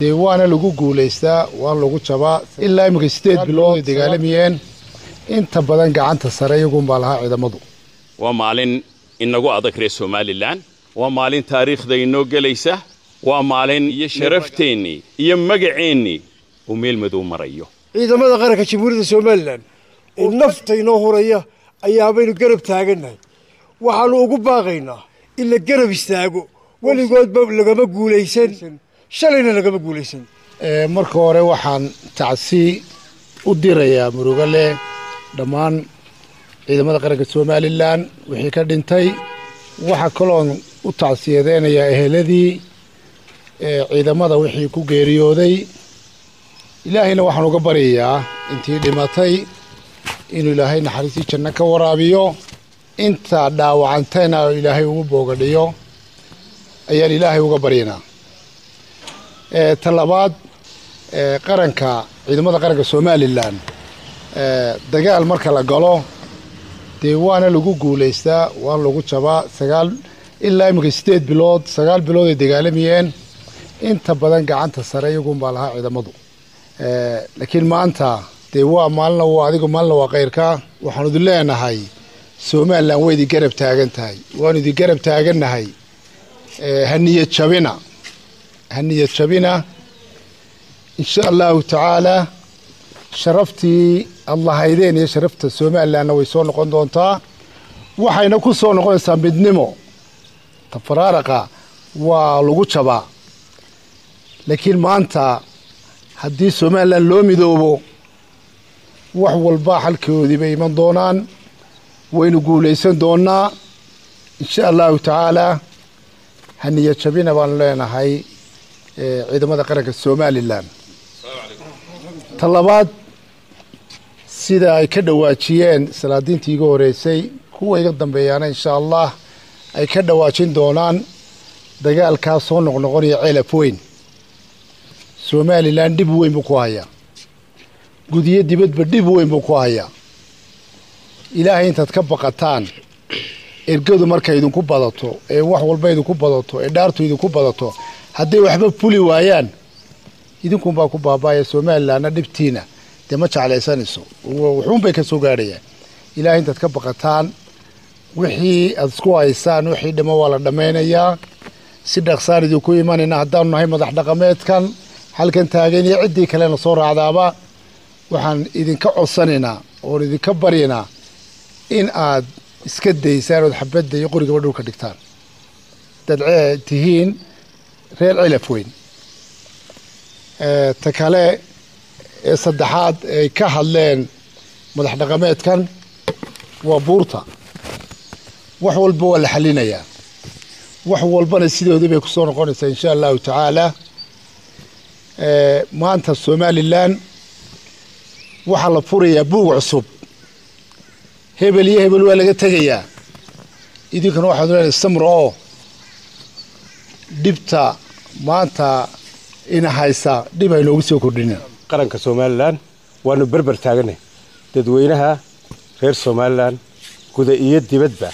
ديوانا لوجو جوليستا وان لوجو شباب إلا يمكن ستيت بلو دجالميان أنت بدن جعان تسرى يقوم بالها عدا مضو ومالين إنجو أذكر سوماليلاند ومالين تاريخ دينو جليسة ومالين يشرفتيني يمجعيني وميل مدو مريو إذا ما ذكرك شبورد سوماليلاند النفط ينهو ريا أيابين الجرب تاجنا وحلوجو باقينا إلا الجرب يستاجو ولا جود بلجما جوليسن شلينا لقب جوليسن مركورة وحن تعسي وديريا مروجله دمان إذا ما ذكرك سوماليلاند وحكر دنتي وحكلون وتعسي ذين يا أهلذي إذا ما ذا وحكو جريو ذي إلهي لو حنو قبرية أنتي دمتي إنه إلهي نحرسي كنك ورابيو أنت داو عنتنا إلهي وبوجديو أيان إلهي وقبرينا طلبات قرنكا عندما قرنكا سوماليلاند دقاء المركة لقالو ديوانا لقو قوليستا وان لقو شبا سقال إلا يمكن ستيت بلود سقال بلود دقالميين انت بدن قاعد تسرى يقوم بالها عيدا مضو لكن ما انت ديوان مالنا وعديكو مالنا وغيركا وحنو دلينا هاي سوماليلاند ويدي قرب تاقنتا هاي وانو دي قرب تاقننا هاي هنية شبنا هنية شبنا إن شاء الله تعالى شرفتي الله هيدين يا شرفت سوماليلاند ويسون قندونتا وحين كوسون قنسا بدنمو تفرارقة ولوجو شبا لكن ما أنت هدي سوماليلاند لو ميدوبو وحو الباحة الكودي بيمن دونان وينقول ليسن دونا إن شاء الله تعالى هنية شبينا وان لنا هاي عيد ماذا قرأك السوماليلاند طلبات سيدا أي كدواتشيين سلادين تيغو ريسي هو يقدم بيانا إن شاء الله أي كدواتشين دونان دقاء الكاسون نغني عيلفوين سوماليلاند دبوين بقوايا قدية دبت بردبوين بقوايا إلهي انت تكبقتان ergadu markay idinku badato ee wax walba idinku badato ee dhaartu idinku badato haddii waxba fuli waayaan idinku baa ku baabaaya Soomaaliland dhibtiina dema jeclaysanayso wuxuu bay ka soo gaarayaan ilaahay intaad ka baqataan wixii aad isku haysaan wixii dhimo wala dhameynaya si dhaqsaar idinku iimanayna haddaan nahay madax dhaqameedkan halkan taagan iyo cidii kale la soo raacdaaba waxaan idinka codsanaynaa oo idinka baryaynaa in aad iska deysaan oo xabadda iyo qoriga dhulka dhigtaan dadcay tihiin reer cilafweyn ta kale ee saddexaad ay ka hadleen madax dhaqameedkan waa buurta wax walba waa la xalinaya wax walbana sidoodii bay ku soo noqonaysaa insha allahu tacaala maanta Soomaaliland waxaa la furayaa buug cusub هبل يا هبل ولا جتجيا يديك نروح هذول السمراء دبتا ما أنت إن هايسا دبي لو بسوا كردنا قرن كسوماليلاند وانو بربر تاجنه تدوينها غير سوماليلاند كذا إيد دبتبه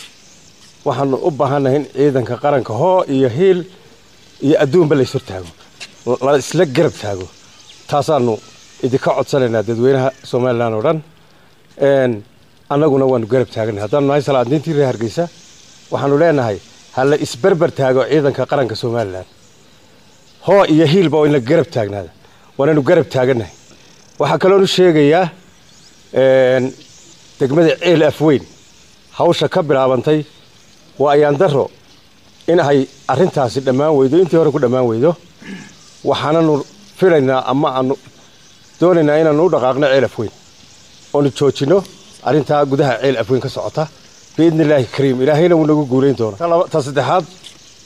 وحنا أبهنا هن أيضا كقرن كهو يهيل يأدون بلي سرتهم لا إسلك جربتهاجو تحصلنا إذا كعد سلنا تدوينها سوماليلاند ورن and anaguna waanu garab taaganahay haddaan nahay salaadintii reer Hargeysa waxaanu leenahay hal isbarbar taago ciidanka qaranka Soomaaliland hoo iyo hiilba oo in la garab taagnaada waanu garab taaganahay waxa kale oo sheegaya degmada ceel afweyn hawsha ka bilaabantay waa ayaan daro in ay arintaasi dhamaan weydo intii hore ku dhamaan weydo waxaanu filaynaa ama aanu doonaynaa inaanu u dhaqaaqno ceel afweyn oo nu joojino arinta gudaha ceel afweyn ka socota biidni ilaahi kariim ilaahayna uu nagu guuleyn doono ta saddexaad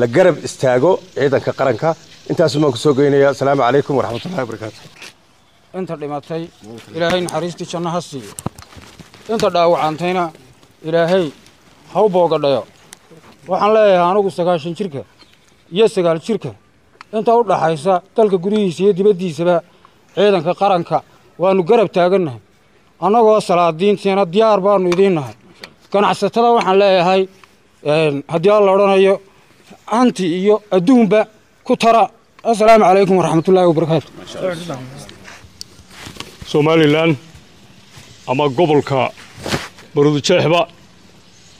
la garab istaago ciidanka qaranka intaas uma ku soo geynaya assalamu alaykum wa rahmatullahi wa barakatuh أنت لماتي إلهي نحريستي شنا هسي أنت داو عنتينا إلهي هاو بوقد يا وحن لا هانو كسكاشين شركة يسكال شركة أنت أول حيسا تلك قريش يدي بدي سبا عيدا كقرنك وأنو قرب تاجنها أنا وصل الدين سنة ديار بانو يدينها كان عسته وحن لا هاي هدي الله رنا يو أنت يو الدوم با كترى السلام عليكم ورحمة الله وبركاته. Somaliland ama gobolka barud jeexba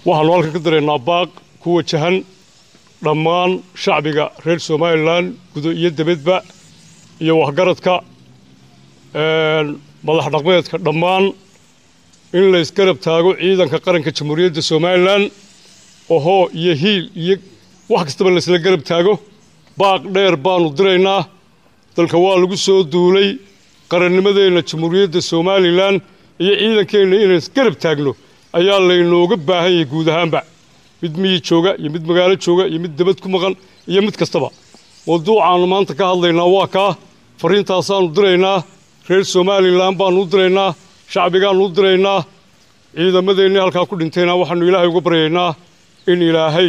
waxa loo ka dareynaa baaq kuwa jahan dhamaan shacbiga reer Somaliland gudo iyo dibadba iyo waxgaradka madax dhaqameedka dhamaan in la iskarab taago ciidanka qaranka jamhuuriyadda Somaliland oo iyo hiil iyo wax kasta la isla garab taago baaq dheer baanu direynaa dalka waa lagu soo duulay qarannimadeena jamhuuriyadda Somaliland iyo ciidankeena inay garab taagno ayaa laynooga baahan yahay guud ahaanba mid miyi jooga iyo mid magaalo jooga iyo mid dibad ku maqan iyo mid kastaba mawduucaanu maanta ka hadlaynaa waa ka fariintaasaanu direynaa reer Somaliland baanu direynaa shacbigaanu direynaa ciidamadeena halka ku dhintayna waxaanu Ilaahay uga baryaynaa in Ilaahay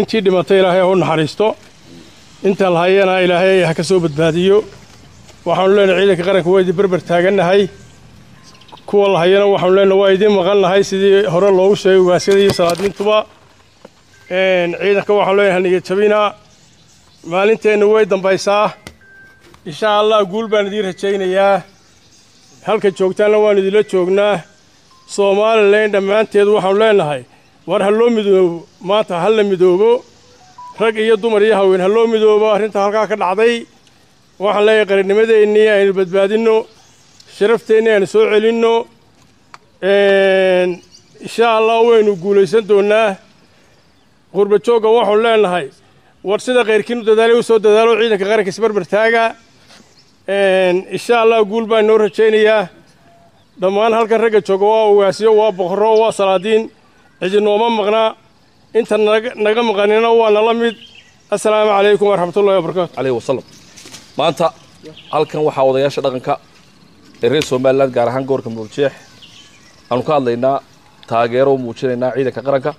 intii dhimatay Ilaahay ha u naxariisto inta la hayana Ilaahay ha ka soo badbaadiyo waxaan leenahay ciidanka qaranka way barbar taaganahay kuwa la hayana waxaan leenahay way idin maqan lahay sidii hore loogu sheegay waasadii salaadintuba ciidanka waxaan leenahay niga jabina maalinteena way dambaysaa insha Allah guul baan idin rajaynayaa halka joogtaana waan idin joognaa Somaliland dhammaanteed waxaan leenahay war ha loo midoobo maanta ha la midoobo rag iyo dumar iyo haween ha loo midoobo arinta halka ka dhacday waxaan leeyahay qarannimadeena inaan badbaadino sharafteena inaan soo celino insha Allah waynu guuleysan doonaa qurba jooga waxaan leenahay war sida qeyrkiinu dadaalay u soo dadaalo ciidanka qaranka isbarbar taaga insha Allah guul baan noo rajaynayaa dhamaan halka rag jooga waa waasiyo waa boqoro waa salaadiin ijnooma maqna inta naga maqanina waa nala mid assalaamu alaykum warahmatullaahi wabarakaatuh alayhi wasallam maanta halkan waxa wadayaasha dhaqanka ee reer Somaliland gaar ahaan goorka Murjeex aanu ka hadlaynaa taageero muujinayna ciidanka qaranka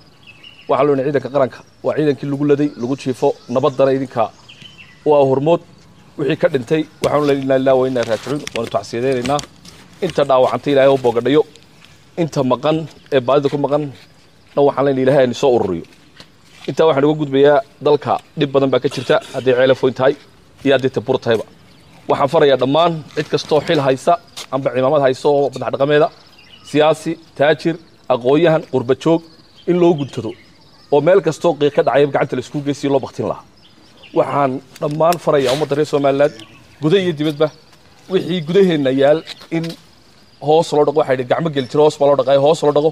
waxa loo ciidanka qaranka waa ciidankii lagu laday lagu jiifo nabad dara idinka waa hormood wixii ka dhintay waxaanu leeyahay ilaa wayna raajicin waanu tacsiideynaa inta dhaawacantay Ilaahay oo boogadhayo inta maqan ee baadida ku maqan waxaan leeyahay Ilaahay in soo ururiyo inta waxaan uga gudbayaa dalka dib badan baa ka jirta haday ceelo foyntahay يا ديت بورتايبا waxaan faraya dhamaan cid kasto xil haysa amba ciidamada hayso madax dhaqameeda siyaasi taajir aqooyahan qurba joog in loo gudtado oo meel kasto qiiq ka dhacay gacanta la isku geeyay loo baqtin laha waxaan dhamaan faraya ummadda reer Somaliland gudaha dibadba wixii gudaheena yaal in hoos loo dhaqo waxay gacmo gal jiro hoos loo dhaqay hoos loo dhaqo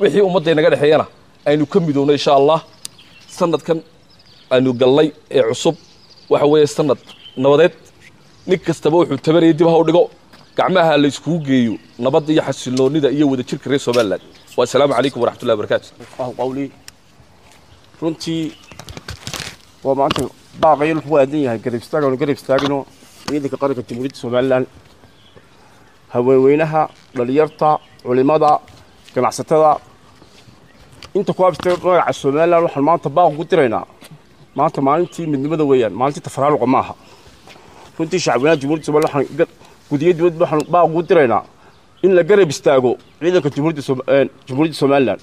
wixii ummadda naga dhaxeeyana aynu ka midowno insha Allah sanadkan aynu galay ee cusub waxa way sanad nabadeed mid kastaba wuxuu tabariyay dib u dhigo gacmaha la isku geeyo nabad iyo xasiloonida iyo wada jirka reer Somaliland wa salaamu alaykum wa rahmatullahi wa barakatuh qawli runtii waa maanta baaqayl fuudan yahay garib istaagno ciidanka qaranka jamhuuriyadda Somaliland haweenaha dhalinyarta culimada ganacsatada inta ku abstay magaca Somaliland waxaan maanta baaq ugu direynaa maanta maalintii midnimada weeyaan maalintii tafaraal maaha runtii shacabka jamhuuriyadda Somaliland gudiyada waxaan baa ugu direynaa in la garab istaago ciidanka jamhuuriyadda Somaliland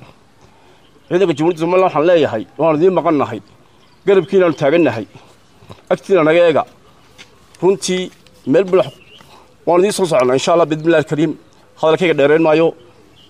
ciidanka jamhuuriyadda Somaliland waxaan leeyahay waan idin maqannahay garabkiinaan taaganahay agtiina naga eega runtii meel bal waan idin soo soconnaa insha Allah bismillaahi kariim hadalkayga dheereen maayo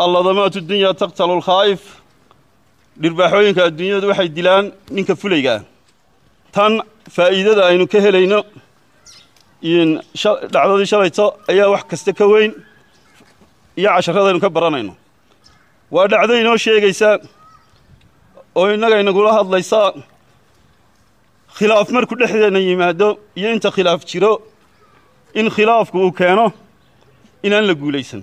الله ضمات الدنيا تقتل الخائف للبحوين كالدنيا دوحي دلان نك فليجان تان فائدة إنه كهلينا إن العدد شريطة أي واحد كستكوين يا عشرة هذا نكبرانينه وادعدينه شيء جيسا أو إننا نقولها الله يسا خلاف مركب لحدا نيمه ده ينت خلاف شراء إن خلافك وكانه إن نلقوليسن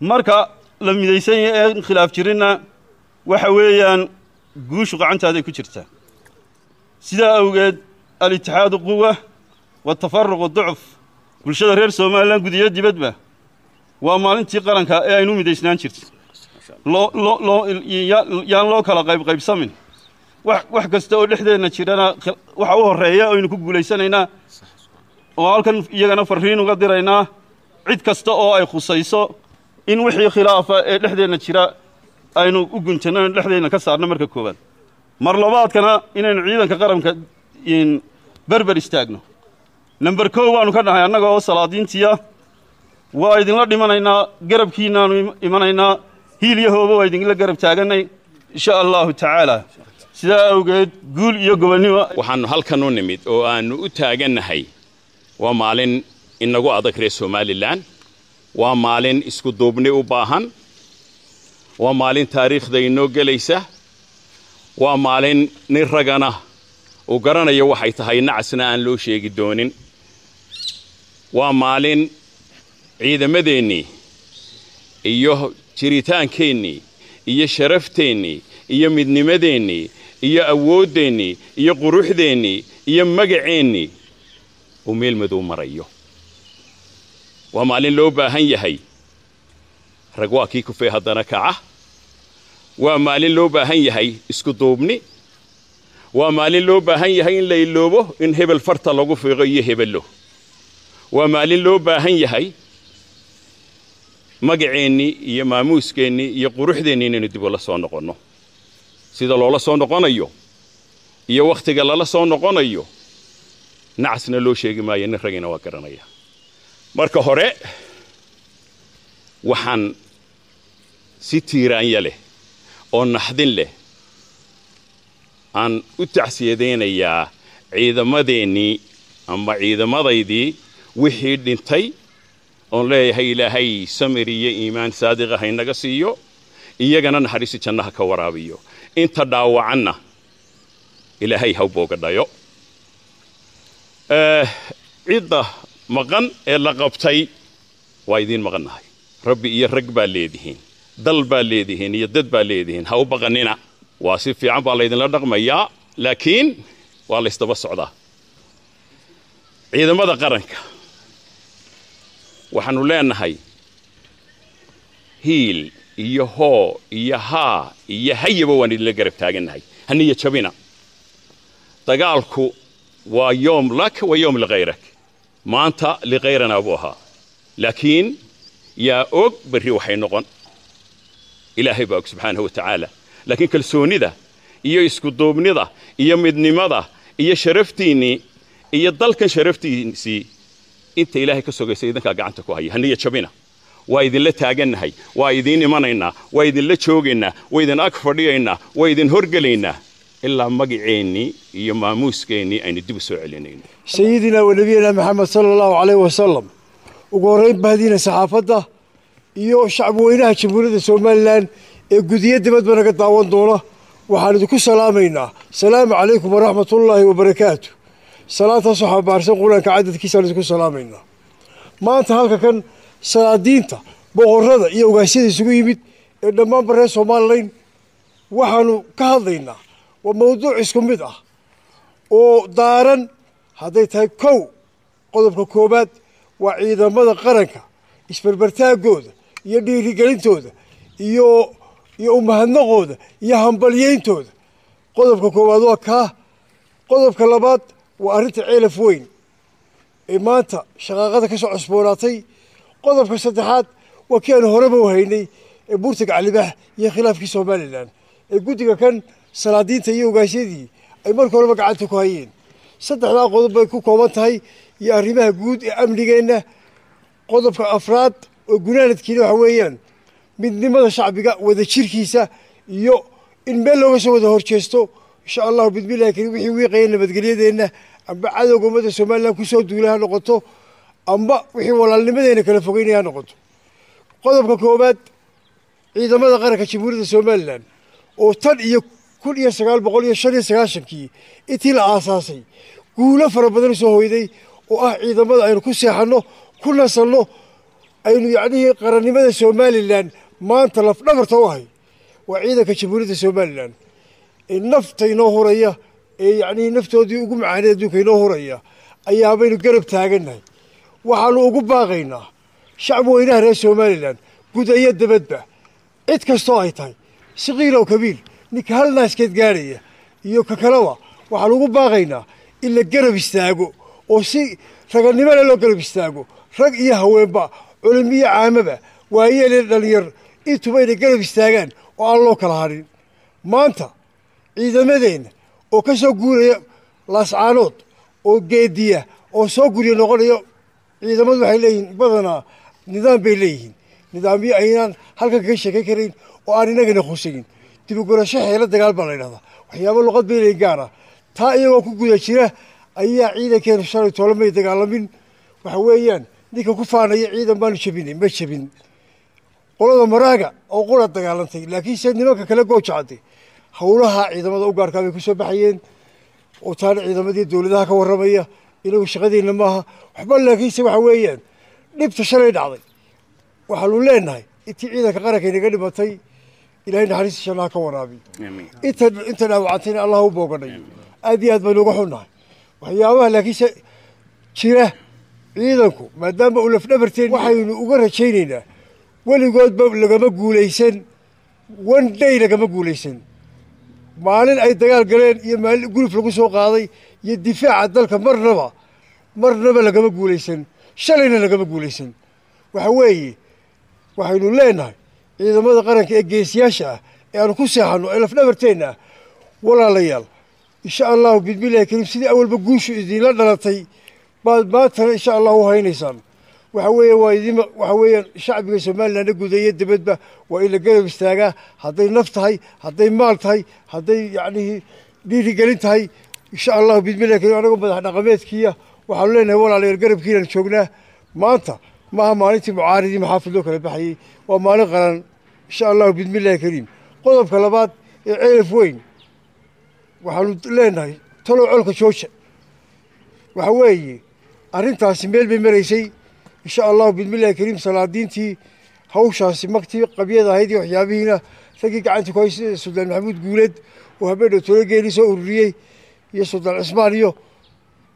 مركب لما يسين خلاف شرنا وحويان جوش عن هذا كشرته سدا أوجد الاتحاد قوة والتفرق والضعف والشذا غير سومالان قد يدي بدبه وما أنتي قرنك أي نوم يديسنان شرت لو لو لو يا لو كلا غيب سمين وح كستقول لحدا نشرنا وحوه الرئياء وينكوب جوليسنا وعالكن يجنا فرحين وقدرنا عد كستقوا أي خصيصة إن وحي خلافة لحدا نشرا أينو أقولنا لحدا نكسرنا مركب كوبان مرلوات كنا إن عيدا كقرم إن بربر استأجنه نمبر كوبان وكنا هيانا جوا صلادين تيا وايدين لا دمناينا قرب كينا إمناينا هيليه هو وايدين لا قرب تاجنا إن شاء الله تعالى سيدا وجد قول يقبلني وحن هل كانوا نميت وأن أتاجنا هاي ومالين إن جو أذكر سوماليلاند ومالين إسكو دوبني وباهن ومالين تاريخ دينو جليسه ومالين نرجعنا وقرنا يوحي تهاي نعسنا أن لو شيء جدونين ومالين عيد مدني إياه شريتان كيني إياه شرفتيني إياه مدني مدني إياه أوديني إياه قروح ديني إياه مجعيني وميل مدو مريو ومالين لو باهي هاي رجواكيكو في هذا نكعة ومالين لو باهن هاي اسكو دوبني ومالين لو باهن هاي اللي لوبه ان هبل فرطه لوغو في غيه هبله ومالين لو باهن هاي مغعيني يا ماموسكيني يا قروخديني ان ديب ولا سو نقونو سيده لولا سو نقونايو يا وقتiga la soo noqonayo nacasna loo sheegi maayo in ragina waa garanaya marka hore waxaan si tiiraan yale ونحن له أن أتعسيدين يا عيد مدني أما عيد مضيدي وحيد نتي الله هي لا هي سمرية إيمان صادقة هي نقصيو إيجانا نحرسي تناها كورابيو أنت دعوة عنا إلى هي هوبوك دايو عيد مغن إلا قبتي وايدين مغنهاي ربي يرقب ليدهين دل باليدهن يدد باليدهن هاو بغنينا واسف في عم باليدهن لا رقميا لكن والله استبصع ده إذا ماذا قرنك وحنو لان هاي هيل يهو يها يهي بوان اللي قرب تاجن هاي هني يتشبينا تقالكو ويوم لك ويوم لغيرك ما أنت لغيرنا أبوها لكن يا أوك بالروحي نقن إلهي باك سبحانه وتعالى لكن كلسوني ذا إيا يسكو دوبني ذا إيا مدني ماذا إيا شرفتيني إيا ضلكن شرفتيني سي أنت إلهي كسوغي سيدنكا قعنتكو هاي هنية شبينا وايدين لا تاقنا هاي وايدين إيمانينا وايدين لا تشوقنا وايدين أكفرينا وايدين هرقلينا إلا مقعيني إيا ماموسكيني أين الدبسو علينيني سيدنا ونبينا محمد صلى الله عليه وسلم وقريب بهدينا صحافته iyo shacab weynaha jamhuuriyadda Soomaaliland ee guddiyada dibadda naga daawan doona waxaan idinku salaameynaa salaam alaykum wa rahmatullahi wa barakaatu salaata saxaabarsa quraanka cadadkiisa idinku salaameynaa maanta halka kan salaadiinta boqorrada iyo ugaashada isugu yimid ee dhammaan barre Soomaaliland waxaanu ka hadlaynaa waa mowduuc isku mid ah oo daaran haday tahay kow qodobka koobaad waa ciidamada qaranka isbarbartaagooda iyo dhiirigelintooda iyo mahadnaqooda iyo hambalyeyntooda qodobka koowaad waa ka qodobka labaad waa arinta ceelaf weyn ee maanta shaqaaqada ka soo cusboonaatay qodobka saddexaad وكان هربا وهيني بورتك على به يخلاف في سوماليلاند الجودة كان سلادين تيجي وقاسيدي أي مركب ربع قعدت كهين صدقنا قضبة كوكومات هاي ياريبها جود أمريكينا قضبة كأفراد وجنان تكيلو حواليان من ذمة الشعب جاء وذا شركيسة يو إن بلوا وسوا ظهر كيستو إن شاء الله بإذن الله كريم وحوي قينا بتقليدنا إنه أبى عدو قمة سوماليلاند كوسو دولها نقطة أما وحوي ولا اللي مدينا كنا فوقينها نقطة قضبة كوكومات إذا ما ذكرك شبورة سوماليلاند وطن كل يسقال بقول يشري سقاشن كي إتيل أساسي قوله فربنا سهويدي وأعيد ما ذا يركوس يحنو كل سنة أينو يعني قرني ماذا سوماليلاند ما انتلف نفر تواهي وعيدا كشبورة سوماليلاند النفط ينهورية يعني نفط ودي وقوم عنا دوك ينهورية أيام بينو قرب تاجنا وحلو وقوم باقينا شعبه هنا هنا سوماليلاند قد أيد بدبه إتكستاي تاي صغير وكبير نكهل ناس كتجارية يوكا كلوا وحلوق باغينا إلا جرب يستاجو وسي رجل نمر لو جرب يستاجو رجل يهوي با علمية عامة با وهي للير إنتوا بين جرب يستاجن والله كلهارين ما أنت إذا مدين وكسر جوري لسعانات وجدية وسو جوري نقول إذا ما بحلين بدنا نظام بيلين نظام يعينان هلك كيش كيكرين وأنا نجني خوسين تبقول شحيلة دجال بالله هذا وحياه اللغة بين الجارة تايم وكوجا شيره أي عيدا كان شاري تولمي دجال من وحويان ديك كفانا عيدا ما نشبين ما شبين قلنا مراجع أو قلنا دجال تي لكن سندنا كلا جوش عادي حولها عيدا ما أوجار كان يكون سبحين وطالع عيدا ما دي دولة هكوا الرمية إلى وش غادين لماها وحبل لكن سوا حويان نبت شاري عادي وحلولين هاي إتي عيدا كقارك ينقلب متي إلهنا حريص شلنا كورابي. أنت نوعتنا الله هو بوقنا. أدي هذا بنوقحنا. وحياه لكن شيره عيدكم ما دام أولفنا برتين وحين أقرأ شيننا. واللي قد بلغ ما جوليسن وان دايلك ما جوليسن. معلن أي تجار قرين يمال يقول في القصة قاضي يدفع عدلك مرة لك ما جوليسن شلنا لك ما جوليسن. وحين لنا. إذا ما ذكرك الجيش يشاء يعني كل ساعة إلى فنبرتنا ولا ليال إن شاء الله بإذن الله كريم سيدي أول بقوش إذن لا نلطي بعد ما ترى إن شاء الله هو هينسان وحويا شعب سوماليلاند نقول ذي يد بدبه وإلى قلب استاجا هذي نفط هاي هذي مال هاي هذي يعني ديري قلنت هاي إن شاء الله بإذن الله كريم أنا قبل أنا قمت كيا وحولنا ولا ليال قرب كيا نشوفنا مانتا ما مالتي معارضي محافظ لك البحري وما نقرن إن شاء الله بإذن الله الكريم قضب كلابات عيف وين وحلوت لنا طلعوا لك شوشة وحوي أرنت عسميل بمريسي إن شاء الله بإذن الله الكريم صلادينتي هوش عسمكتي قبيضة هيدي وحيابينا تلقيك عندك كويس سلطان محمود قولد وهبنا تلقي لي سورية يا سلطان العثمانية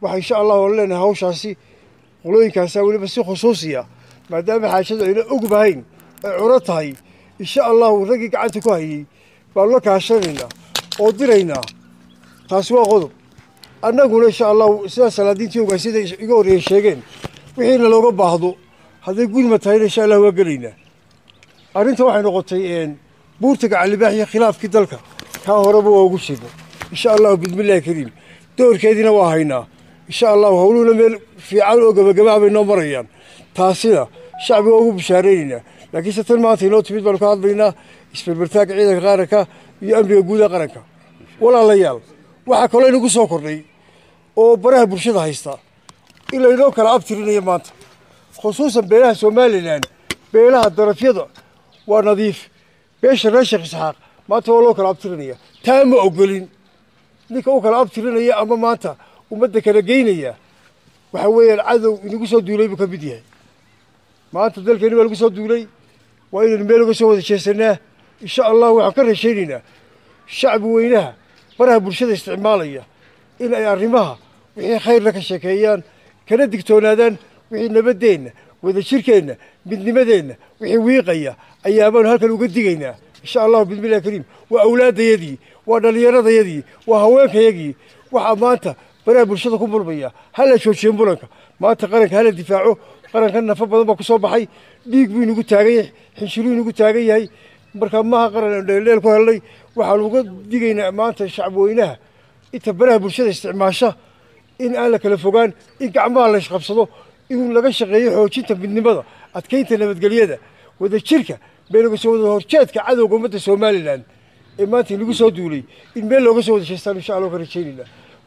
وإن شاء الله لنا هوش عسي ولوين كان سوي بس خصوصية ما دام حاشد إلى أقبهين عرضها إن شاء الله ورقيق عتكوا هي بالله كعشرنا قدرينا تسوى غضب أنا أقول إن شاء الله سلسلة دين تيوب عسيد يقول يشجعين وحين لو رب بعضه هذا يقول متى إن شاء الله وقرينا أنت واحد نقطتين بورتك على الباحية خلاف كدلك كهربوا وقشبوا إن شاء الله بإذن الله الكريم دور كيدنا واهينا إن شاء الله هولونا في عالو جماعة بالنمريان تاسينا شعب وجوب شهرينا لكن ستلماتي لو تبيت بالقاعد بينا يسبي برتاق عيدك غاركة يأمر يقول غاركة ولا ليال وحكولي نقول سكرني وبره برشيد هيستا إلا لو كان أبترينا يمات خصوصا بينها سوماليلاند بينها الدرفيضة ونظيف بيش رشق إسحاق ما تولو كان أبترينا تام أقولين لك أوكل أبترينا يا أما ماتا ومدة كان جينية وحوي العذو نقص الدولي بكبديها ما أنت ذلك نبى نقص الدولي وإلى نبى نقص هذا الشيء إن شاء الله وعكر شيرنا الشعب وينها برها برشة استعمالية إلى يعرمها وحين خير لك الشكايان كان دكتورنا وحين نبدينا وإذا شركنا بدنا مدينا وحين ويقيا أيامنا هلك نقدينا إن شاء الله بإذن الله الكريم وأولاد يدي وأنا ليرض يدي وهواك يجي وحمانته برا برشة كومبربية هلا شو شيمبولك ما تقرك هلا دفاعه أنا كنا فبضن بكسب حي ديك بينو تاجي حشرينو تاجي هاي بركان ما هقرن ليل كهلي وحلوقات ديجينا مانت الشعب وينها يتبرها بالشدة استعماشة إن أنا كلفوقان إنك عمال ليش خبصلو إنهم لقش غير حوشيتهم بالنبضة أتكيت أنا بتقلي هذا وده الشركة بينو كسودوا هرشات كعدو قمة سوماليلاند إما تلقوا سودولي إن بينو كسودوا شستان إن شاء الله كرتشيلنا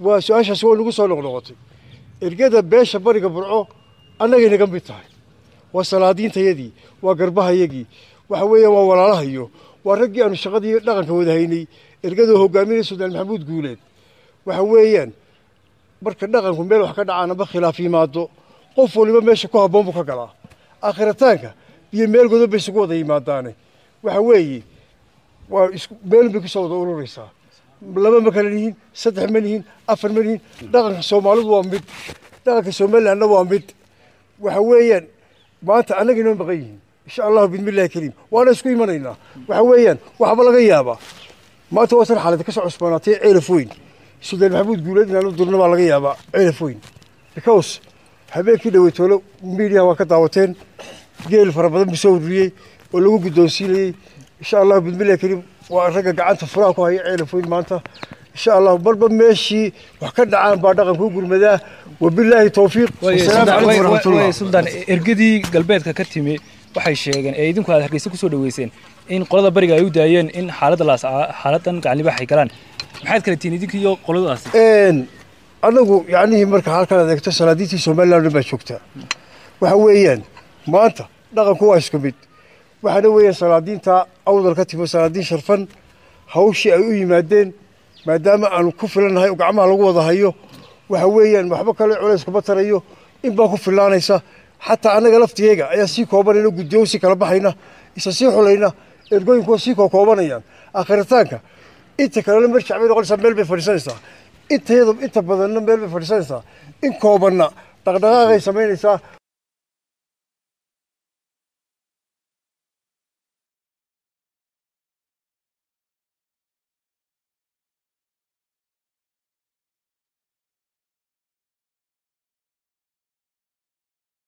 وسؤالش سؤال نقص على نقطة الرجال بيش برجع برعه أنا جينا جنب التاعي وصلادين تيدي وقربها يجي وحويه ووراها يو ورجع أن الشقدي لقن كودهيني الجدو هو جميل السودان محمود قولت وحويان برك لقن كمبيل وحكنا عنا بخلافي ماده قفوا لما ماشي كوه بوم بكرة آخر تانكا بيميل جدو بيسقوط هي ماداني وحويه وبيل بيكسود أول ريسا لما مكانين سطح منين أفر منين لقن سومالو وامبيت لقن سومال أنا وامبيت وحويان ما أنت أنا جنون بقيين إن شاء الله بإذن الله الكريم وأنا أسكوي منينا وحويان وحبل غيابة ما توصل حالتك كسر عثماناتي عرفوين السودان محمود جولدنا نضربنا على غيابة عرفوين الكوس حبيت كده ويتولو ميديا وكتاوتين جاي الفرابض مسورية ولو قدوسيلي إن شاء الله بإذن الله الكريم وأرجع قعدت فراق وهي عرفوين ما أنت إن شاء الله بربا ماشي وحكنا عن بعض غنقول مذا وبالله التوفيق والسلام عليكم ورحمة الله. سلطان إرجدي قلبيتك كتيمي وحيش يعني أيدهم كلها حكيسك وسود ويسين إن قلدا برجع يوداين إن حالات لاس حالاتن كعني بحكي كلام محيط كرتيني ديك يو قلدا لاس. إن أنا جو يعني مركح حالك هذا كتسلا ديتي سومالي لما شوكتها وحويان ما أنت نقا كويس كبيت وحنويان سلادين تا أول كتيمو سلادين شرفن هوشي أيوي مادين ما دام أنا كفلنا هاي وقعمها لقوة هايو وحويا المحبك اللي على سكبتر هايو إن بكفلنا يسا حتى أنا قلفت يجا يسي كوبري لو قد يوسي كلا بحينا يسيح علينا يقولون كوسي كوبري يعني آخر تانكا أنت كلا لما رجع بيقول سميل بفرسانسا أنت هذا أنت بدلنا بيل بفرسانسا إن كوبرنا تقدر هاي سميل يسا